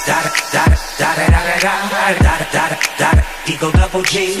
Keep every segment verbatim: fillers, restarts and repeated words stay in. Eagle double G. Eagle double G.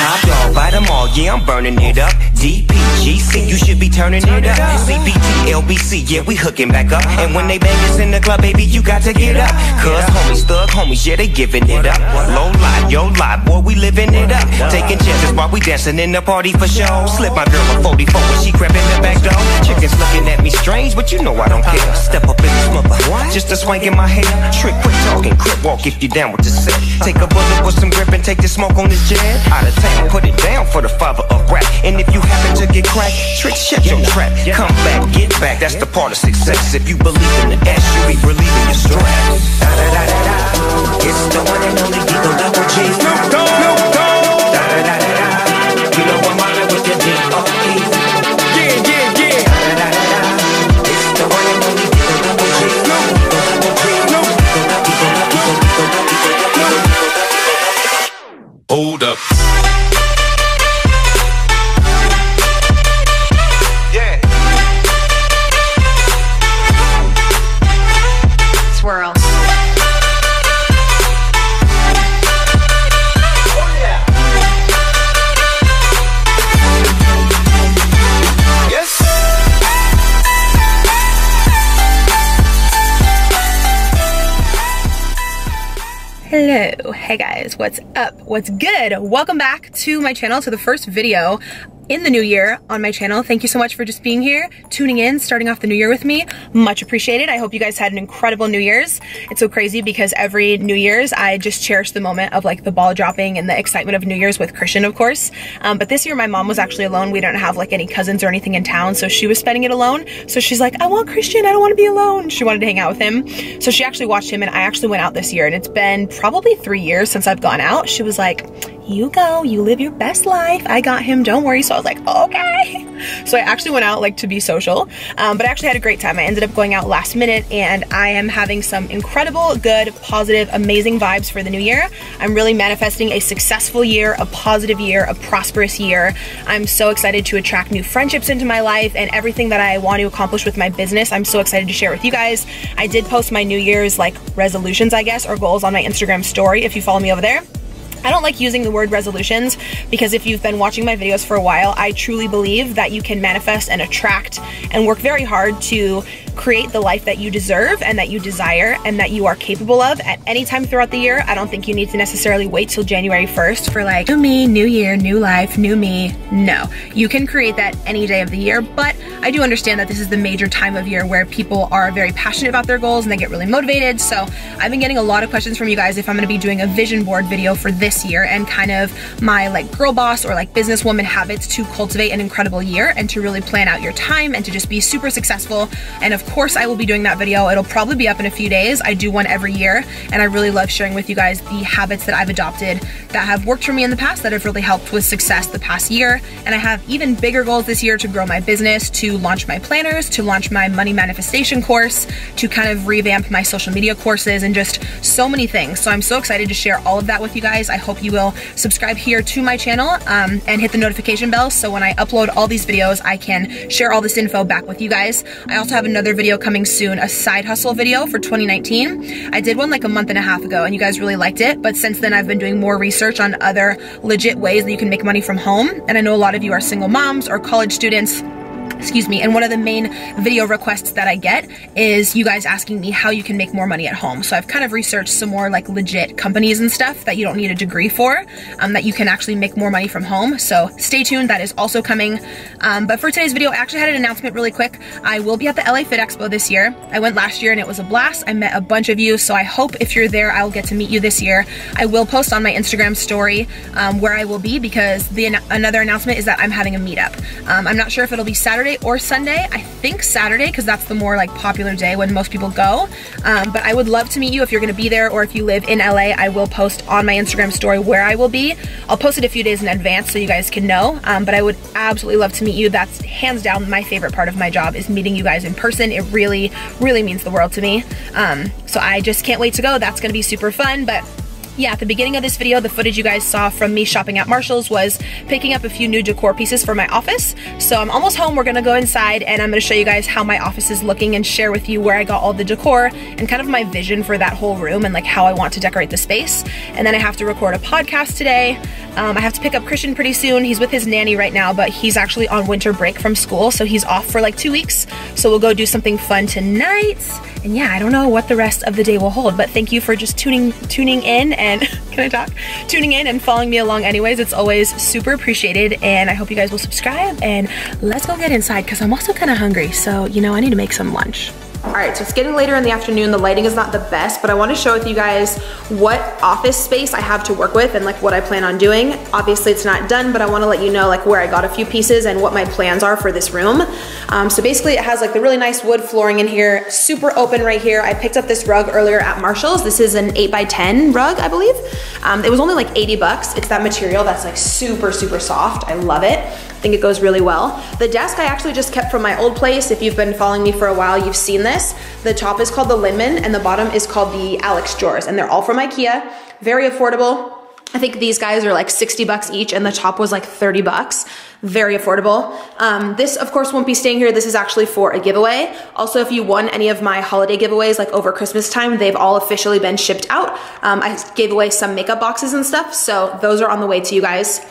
Top dog, bite them all, yeah, I'm burning it up. D P G C, you should be turning it up. C P T, L B C, yeah, we hooking back up. And when they bang us in the club, baby, you got to get up. Cause homies, thug homies, yeah, they giving it up. Low lie, yo lie, boy, we living it up. Taking chances while we dancing in the party for show. Slip my girl a forty-four when she crept in the back door. Chickens looking at me strange, but you know I don't care. Step up in this mother, just a swank in my hair. Trick, quit talking, crip walk if you down with the set. Take a bullet with some grip and take the smoke on this jet. Out of town, put it down for the father of rap. And if you happen to get cracked, trick, shut your trap. Come back, get back, that's the part of success. If you believe in the ass, you be relieving your stress. Da da da da da, it's the one and only Eagle double G. No, no, no, no. Da da da da da, you know I'm on it with the D O E. Hold up. Yeah. Swirl. Oh, yeah. Yes. Hello. Hey guys, what's up? What's good? Welcome back to my channel, to the first video in the new year on my channel. Thank you so much for just being here, tuning in, starting off the new year with me. Much appreciated. I hope you guys had an incredible New Year's. It's so crazy because every New Year's, I just cherish the moment of like the ball dropping and the excitement of New Year's with Christian, of course. Um, but this year my mom was actually alone. We don't have like any cousins or anything in town, so she was spending it alone. So she's like, I want Christian, I don't want to be alone. She wanted to hang out with him. So she actually watched him, and I actually went out this year, and it's been probably three years since I've gone out. She was like, you go, you live your best life. I got him, don't worry. So I was like, okay. So I actually went out like to be social, um, but I actually had a great time. I ended up going out last minute, and I am having some incredible, good, positive, amazing vibes for the new year. I'm really manifesting a successful year, a positive year, a prosperous year. I'm so excited to attract new friendships into my life, and everything that I want to accomplish with my business, I'm so excited to share with you guys. I did post my New Year's like resolutions, I guess, or goals on my Instagram story if you follow me over there. I don't like using the word resolutions because if you've been watching my videos for a while, I truly believe that you can manifest and attract and work very hard to create the life that you deserve and that you desire and that you are capable of at any time throughout the year. I don't think you need to necessarily wait till January first for like, new me, new year, new life, new me. No, you can create that any day of the year, but I do understand that this is the major time of year where people are very passionate about their goals and they get really motivated. So I've been getting a lot of questions from you guys if I'm gonna be doing a vision board video for this This year and kind of my like girl boss or like businesswoman habits to cultivate an incredible year and to really plan out your time and to just be super successful. And of course I will be doing that video. It'll probably be up in a few days. I do one every year, and I really love sharing with you guys the habits that I've adopted that have worked for me in the past, that have really helped with success the past year. And I have even bigger goals this year to grow my business, to launch my planners, to launch my money manifestation course, to kind of revamp my social media courses, and just so many things. So I'm so excited to share all of that with you guys. I I hope you will subscribe here to my channel um, and hit the notification bell so when I upload all these videos, I can share all this info back with you guys. I also have another video coming soon, a side hustle video for twenty nineteen. I did one like a month and a half ago and you guys really liked it, but since then I've been doing more research on other legit ways that you can make money from home. And I know a lot of you are single moms or college students. Excuse me. And one of the main video requests that I get is you guys asking me how you can make more money at home. So I've kind of researched some more like legit companies and stuff that you don't need a degree for, um, that you can actually make more money from home. So stay tuned. That is also coming. Um, but for today's video, I actually had an announcement really quick. I will be at the L A Fit Expo this year. I went last year and it was a blast. I met a bunch of you. So I hope if you're there, I'll get to meet you this year. I will post on my Instagram story um, where I will be, because the another announcement is that I'm having a meetup. Um, I'm not sure if it'll be Saturday Saturday or Sunday. I think Saturday, because that's the more like popular day when most people go. Um, but I would love to meet you if you're gonna be there, or if you live in L A, I will post on my Instagram story where I will be. I'll post it a few days in advance so you guys can know, um, but I would absolutely love to meet you. That's hands down my favorite part of my job, is meeting you guys in person. It really, really means the world to me. Um, so I just can't wait to go. That's gonna be super fun. But yeah, at the beginning of this video, the footage you guys saw from me shopping at Marshalls was picking up a few new decor pieces for my office. So I'm almost home, we're gonna go inside and I'm gonna show you guys how my office is looking and share with you where I got all the decor and kind of my vision for that whole room and like how I want to decorate the space. And then I have to record a podcast today. Um, I have to pick up Christian pretty soon. He's with his nanny right now, but he's actually on winter break from school, so he's off for like two weeks. So we'll go do something fun tonight. And yeah, I don't know what the rest of the day will hold, but thank you for just tuning tuning in and And can I talk? Tuning in and following me along anyways. It's always super appreciated, and I hope you guys will subscribe, and let's go get inside because I'm also kind of hungry. So, you know, I need to make some lunch. All right, so it's getting later in the afternoon. The lighting is not the best, but I want to share with you guys what office space I have to work with and like what I plan on doing. Obviously it's not done, but I want to let you know like where I got a few pieces and what my plans are for this room. Um, so basically it has like the really nice wood flooring in here, super open right here. I picked up this rug earlier at Marshalls. This is an eight by ten rug, I believe. Um, it was only like eighty bucks. It's that material that's like super, super soft. I love it. I think it goes really well. The desk I actually just kept from my old place. If you've been following me for a while, you've seen this. The top is called the Linnmon and the bottom is called the Alex drawers, and they're all from Ikea. Very affordable. I think these guys are like sixty bucks each and the top was like thirty bucks. Very affordable. Um, this of course won't be staying here. This is actually for a giveaway. Also, if you won any of my holiday giveaways like over Christmas time, they've all officially been shipped out. Um, I gave away some makeup boxes and stuff, so those are on the way to you guys.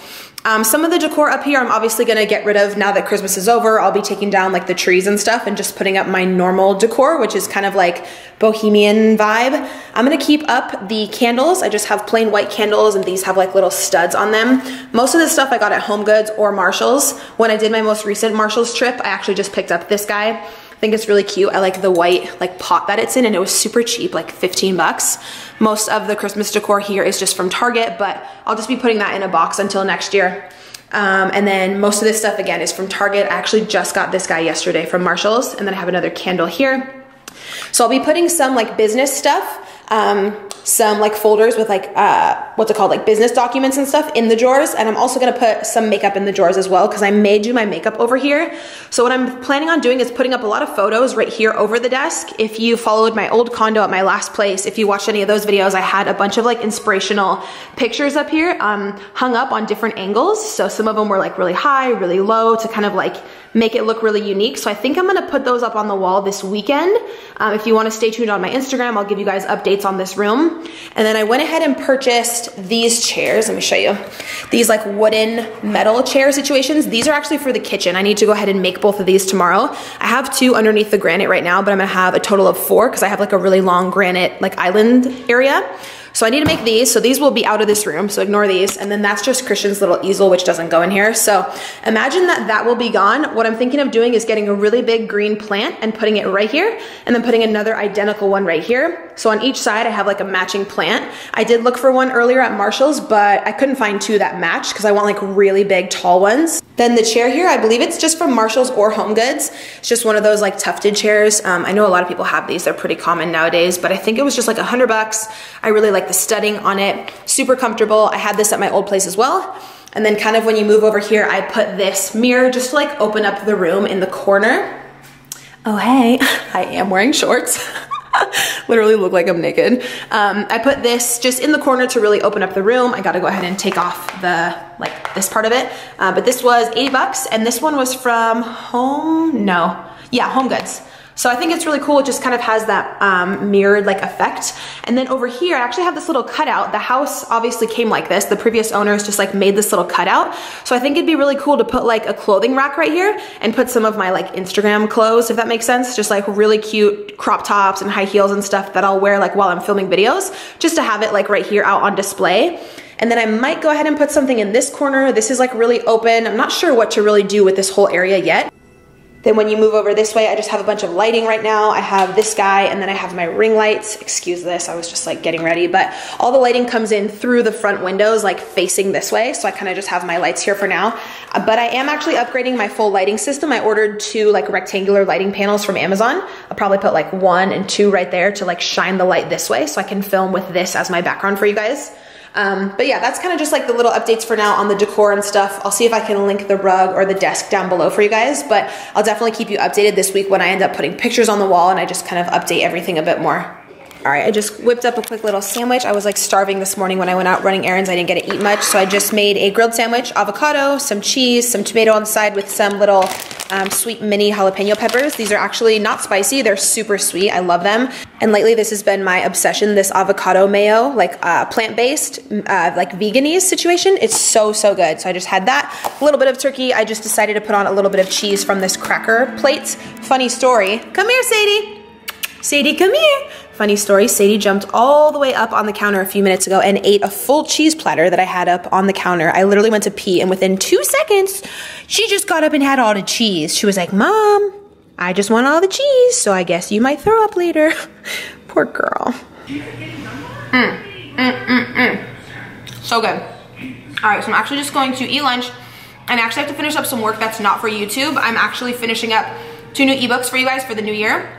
Um, some of the decor up here I'm obviously gonna get rid of now that Christmas is over. I'll be taking down like the trees and stuff and just putting up my normal decor, which is kind of like bohemian vibe. I'm gonna keep up the candles. I just have plain white candles and these have like little studs on them. Most of the stuff I got at Home Goods or Marshalls. When I did my most recent Marshalls trip, I actually just picked up this guy. I think it's really cute. I like the white like pot that it's in, and it was super cheap, like fifteen bucks. Most of the Christmas decor here is just from Target, but I'll just be putting that in a box until next year. Um, and then most of this stuff again is from Target. I actually just got this guy yesterday from Marshalls, and then I have another candle here. So I'll be putting some like business stuff, um, some like folders with like, uh, what's it called? Like business documents and stuff in the drawers. And I'm also gonna put some makeup in the drawers as well, because I may do my makeup over here. So what I'm planning on doing is putting up a lot of photos right here over the desk. If you followed my old condo at my last place, if you watched any of those videos, I had a bunch of like inspirational pictures up here, um, hung up on different angles. So some of them were like really high, really low, to kind of like make it look really unique. So I think I'm gonna put those up on the wall this weekend. Um, if you wanna stay tuned on my Instagram, I'll give you guys updates on this room. And then I went ahead and purchased these chairs. Let me show you. These like wooden metal chair situations. These are actually for the kitchen. I need to go ahead and make both of these tomorrow. I have two underneath the granite right now, but I'm gonna have a total of four because I have like a really long granite like island area. So I need to make these. So these will be out of this room, so ignore these. And then that's just Christian's little easel, which doesn't go in here. So imagine that that will be gone. What I'm thinking of doing is getting a really big green plant and putting it right here, and then putting another identical one right here. So on each side, I have like a matching plant. I did look for one earlier at Marshalls, but I couldn't find two that matched because I want like really big, tall ones. Then the chair here, I believe it's just from Marshalls or Home Goods. It's just one of those like tufted chairs. Um, I know a lot of people have these. They're pretty common nowadays, but I think it was just like a hundred bucks. I really like Like the studding on it, super comfortable. I had this at my old place as well. And then kind of when you move over here, I put this mirror just to like open up the room in the corner. Oh, hey, I am wearing shorts. Literally look like I'm naked. Um, I put this just in the corner to really open up the room. I gotta go ahead and take off the, like this part of it. Uh, but this was eighty bucks, and this one was from Home, no, yeah, Home Goods. So I think it's really cool. It just kind of has that um, mirrored like effect. And then over here, I actually have this little cutout. The house obviously came like this. The previous owners just like made this little cutout. So I think it'd be really cool to put like a clothing rack right here and put some of my like Instagram clothes, if that makes sense. Just like really cute crop tops and high heels and stuff that I'll wear like while I'm filming videos, just to have it like right here out on display. And then I might go ahead and put something in this corner. This is like really open. I'm not sure what to really do with this whole area yet. Then when you move over this way, I just have a bunch of lighting right now. I have this guy, and then I have my ring lights. Excuse this, I was just like getting ready, but all the lighting comes in through the front windows, like facing this way, so I kind of just have my lights here for now. But I am actually upgrading my full lighting system. I ordered two like rectangular lighting panels from Amazon. I'll probably put like one and two right there to like shine the light this way so I can film with this as my background for you guys. Um, but yeah, that's kind of just like the little updates for now on the decor and stuff. I'll see if I can link the rug or the desk down below for you guys, but I'll definitely keep you updated this week when I end up putting pictures on the wall and I just kind of update everything a bit more. All right, I just whipped up a quick little sandwich. I was like starving this morning when I went out running errands. I didn't get to eat much, so I just made a grilled sandwich, avocado, some cheese, some tomato on the side with some little um, sweet mini jalapeno peppers. These are actually not spicy. They're super sweet. I love them. And lately this has been my obsession, this avocado mayo, like uh, plant-based, uh, like veganese situation. It's so, so good. So I just had that. A little bit of turkey. I just decided to put on a little bit of cheese from this cracker plate. Funny story. Come here, Sadie. Sadie, come here. Funny story, Sadie jumped all the way up on the counter a few minutes ago and ate a full cheese platter that I had up on the counter. I literally went to pee, and within two seconds, she just got up and had all the cheese. She was like, Mom, I just want all the cheese, so I guess you might throw up later. Poor girl. Mm, mm, mm, mm. So good. All right, so I'm actually just going to eat lunch, and I actually have to finish up some work that's not for YouTube. I'm actually finishing up two new ebooks for you guys for the new year.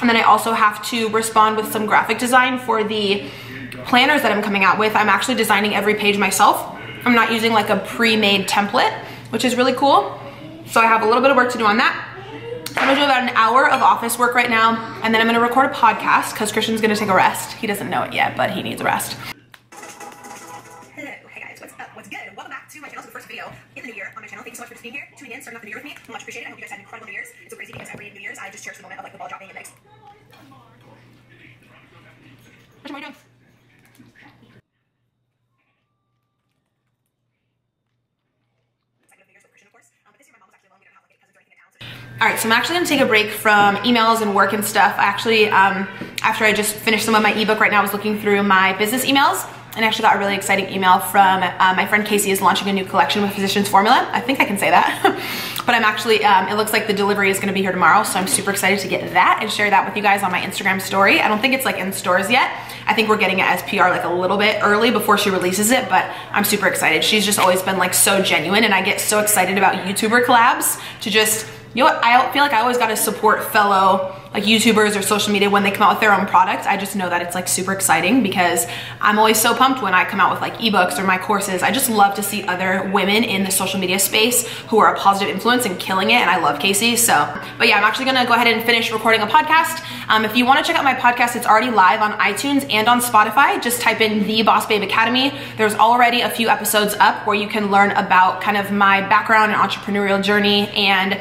And then I also have to respond with some graphic design for the planners that I'm coming out with. I'm actually designing every page myself. I'm not using like a pre-made template, which is really cool. So I have a little bit of work to do on that. I'm gonna do about an hour of office work right now, and then I'm gonna record a podcast because Christian's gonna take a rest. He doesn't know it yet, but he needs a rest. Thank you so much for being here, tuning in, starting off the new year with me. Much appreciated. I hope you guys had incredible New Year's. It's so crazy because every New Year's I just cherish the moment of like the ball dropping and like. What am I doing? All right, so I'm actually gonna take a break from emails and work and stuff. I actually, um, after I just finished some of my ebook right now, I was looking through my business emails. And I actually got a really exciting email from uh, my friend Casey is launching a new collection with Physicians Formula. I think I can say that. But I'm actually, um, it looks like the delivery is gonna be here tomorrow, so I'm super excited to get that and share that with you guys on my Instagram story. I don't think it's like in stores yet. I think we're getting it as P R like a little bit early before she releases it, but I'm super excited. She's just always been like so genuine, and I get so excited about YouTuber collabs to just, you know what, I feel like I always gotta support fellow like YouTubers or social media when they come out with their own product. I just know that it's like super exciting because I'm always so pumped when I come out with like ebooks or my courses. I just love to see other women in the social media space who are a positive influence and killing it, and I love Casey, so. But yeah, I'm actually gonna go ahead and finish recording a podcast. Um, if you wanna check out my podcast, it's already live on iTunes and on Spotify. Just type in The Boss Babe Academy. There's already a few episodes up where you can learn about kind of my background and entrepreneurial journey, and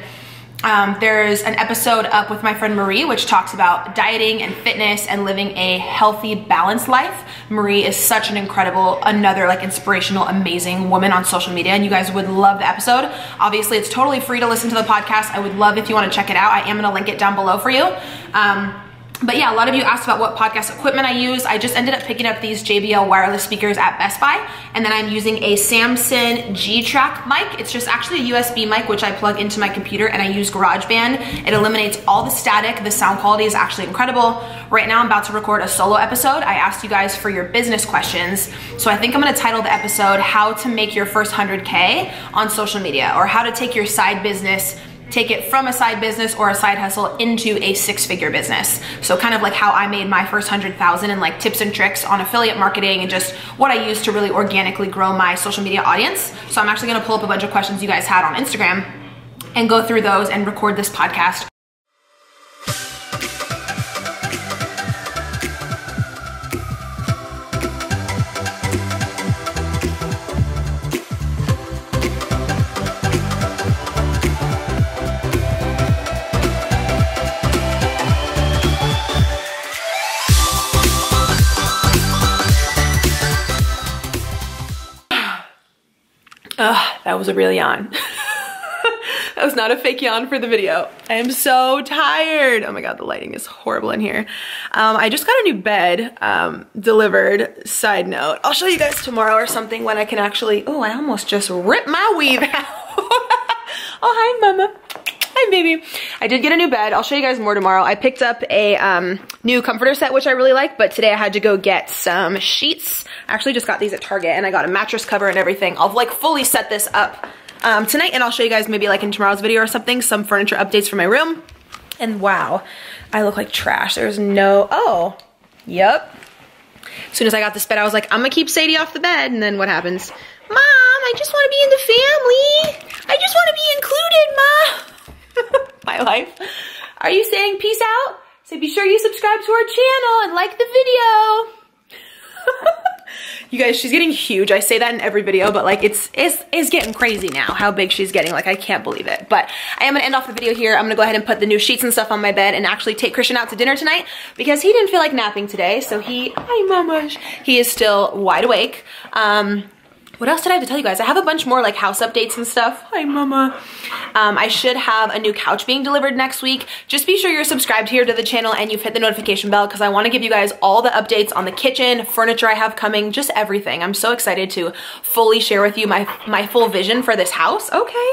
Um, there's an episode up with my friend Marie, which talks about dieting and fitness and living a healthy, balanced life. Marie is such an incredible, another like inspirational, amazing woman on social media, and you guys would love the episode. Obviously, it's totally free to listen to the podcast. I would love if you want to check it out. I am going to link it down below for you. Um, But yeah, a lot of you asked about what podcast equipment I use. I just ended up picking up these J B L wireless speakers at Best Buy, and then I'm using a Samson G-Track mic. It's just actually a U S B mic, which I plug into my computer, and I use GarageBand. It eliminates all the static. The sound quality is actually incredible. Right now, I'm about to record a solo episode. I asked you guys for your business questions, so I think I'm gonna title the episode, How to Make Your First one hundred K on Social Media, or How to Take Your Side Business, take it from a side business or a side hustle into a six-figure business. So kind of like how I made my first one hundred thousand, and like tips and tricks on affiliate marketing and just what I use to really organically grow my social media audience. So I'm actually gonna pull up a bunch of questions you guys had on Instagram and go through those and record this podcast. Ugh, that was a real yawn. That was not a fake yawn for the video. I am so tired. Oh my God, the lighting is horrible in here. Um, I just got a new bed um, delivered. Side note, I'll show you guys tomorrow or something when I can actually, oh, I almost just ripped my weave out. Oh, hi, Mama. Hi, baby. I did get a new bed. I'll show you guys more tomorrow. I picked up a um, new comforter set, which I really like, but today I had to go get some sheets. I actually just got these at Target, and I got a mattress cover and everything. I'll like fully set this up um, tonight, and I'll show you guys maybe like in tomorrow's video or something, some furniture updates for my room. And wow, I look like trash. There's no, oh, yep. As soon as I got this bed, I was like, I'm gonna keep Sadie off the bed. And then what happens? Mom, I just wanna be in the family. I just wanna be included, Mom. My life. Are you saying peace out? So be sure you subscribe to our channel and like the video. You guys, she's getting huge. I say that in every video, but like it's, it's, it's getting crazy now how big she's getting. Like I can't believe it, but I am gonna end off the video here. I'm gonna go ahead and put the new sheets and stuff on my bed and actually take Christian out to dinner tonight because he didn't feel like napping today. So he, hi mamash, he is still wide awake. Um, What else did I have to tell you guys? I have a bunch more like house updates and stuff. Hi, mama. Um, I should have a new couch being delivered next week. Just be sure you're subscribed here to the channel and you've hit the notification bell because I want to give you guys all the updates on the kitchen, furniture I have coming, just everything. I'm so excited to fully share with you my, my full vision for this house. Okay.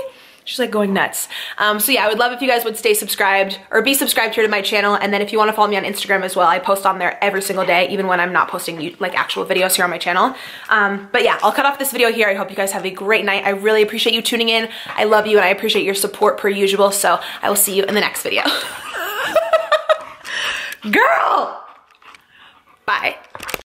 She's like going nuts. Um, so yeah, I would love if you guys would stay subscribed or be subscribed here to my channel. And then if you want to follow me on Instagram as well, I post on there every single day, even when I'm not posting like actual videos here on my channel. Um, but yeah, I'll cut off this video here. I hope you guys have a great night. I really appreciate you tuning in. I love you and I appreciate your support per usual. So I will see you in the next video. Girl! Bye.